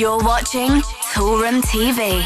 You're watching Toolroom TV.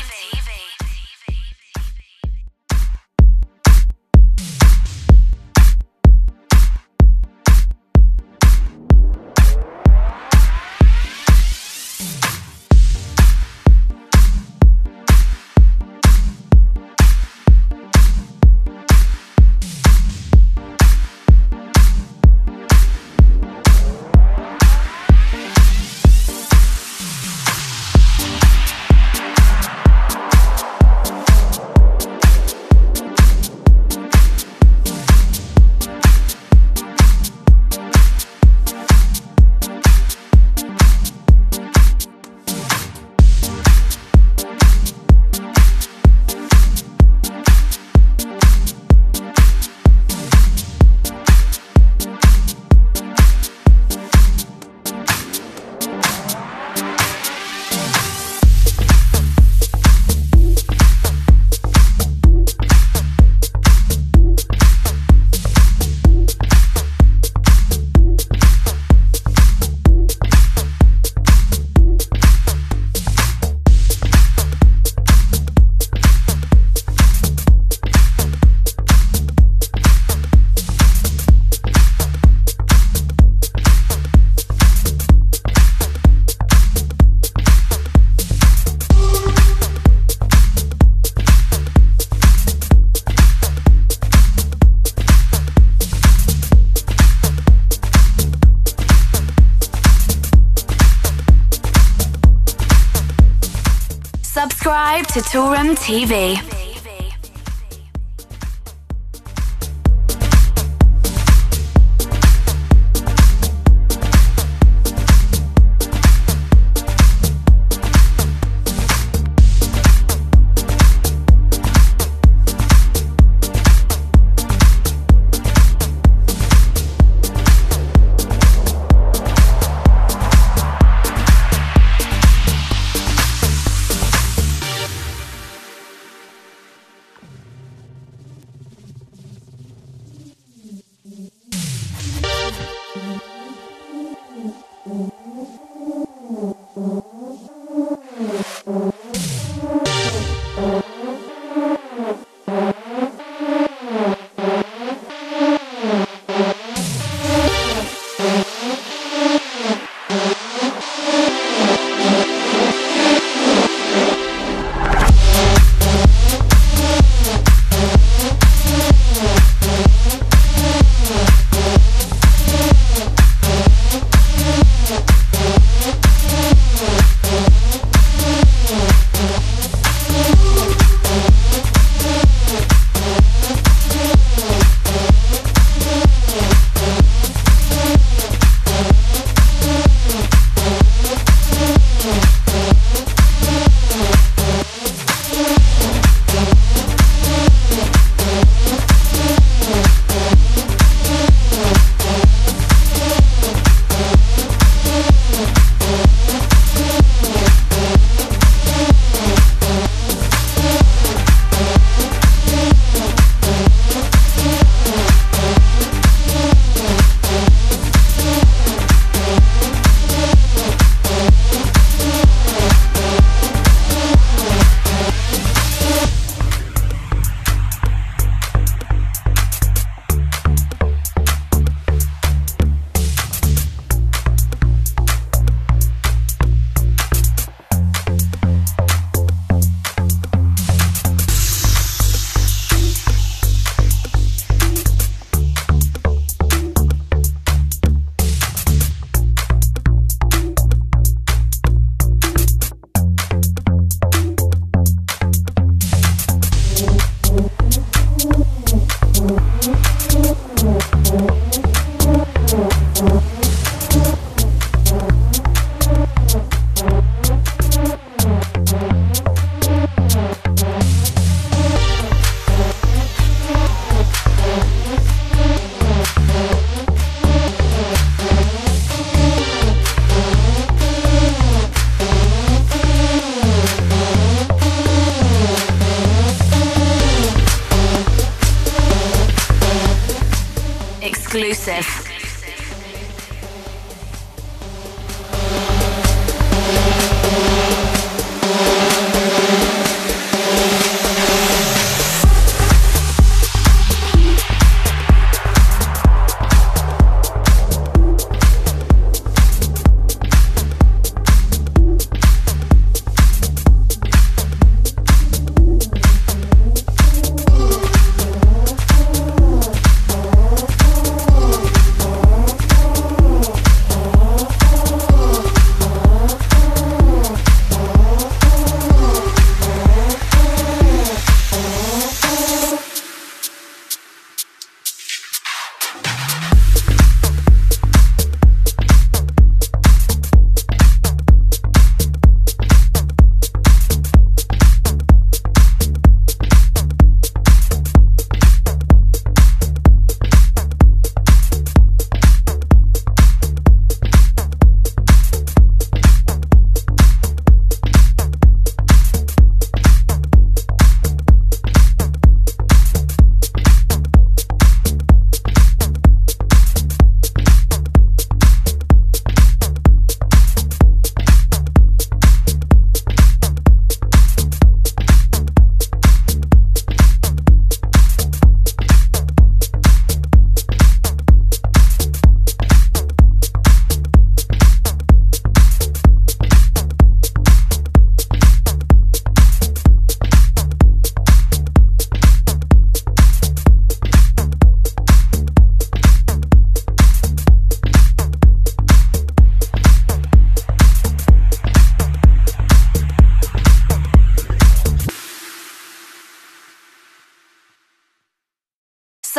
Subscribe to Toolroom TV. Exclusive.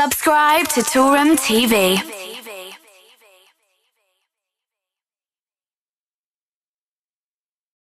Subscribe to Toolroom TV.